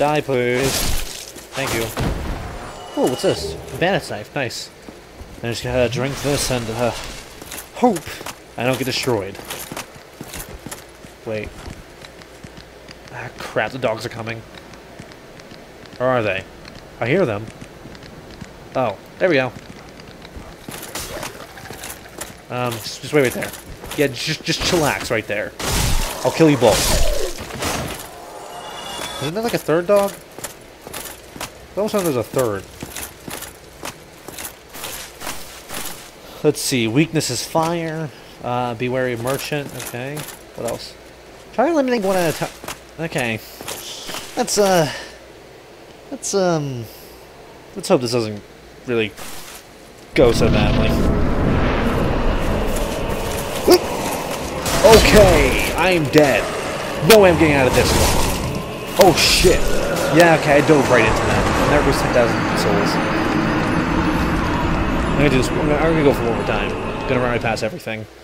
Die, please. Thank you. Oh, what's this? Bandit's knife. Nice. I just gotta drink this and hope I don't get destroyed. Wait. Ah, crap. The dogs are coming. Or are they? I hear them. Oh, there we go. Just wait right there. Yeah, just chillax right there. I'll kill you both. Isn't there like a third dog? All of a sudden there's a third. Let's see. Weakness is fire. Be wary of merchant. Okay. What else? Try eliminating one at a time. Okay. Let's hope this doesn't really go so badly. Okay, I am dead. No way I'm getting out of this one. Oh shit. Yeah, okay, I dove right into that. I never lose 10,000 souls. I'm gonna do this. I'm gonna go for one more time. I'm gonna run right past everything.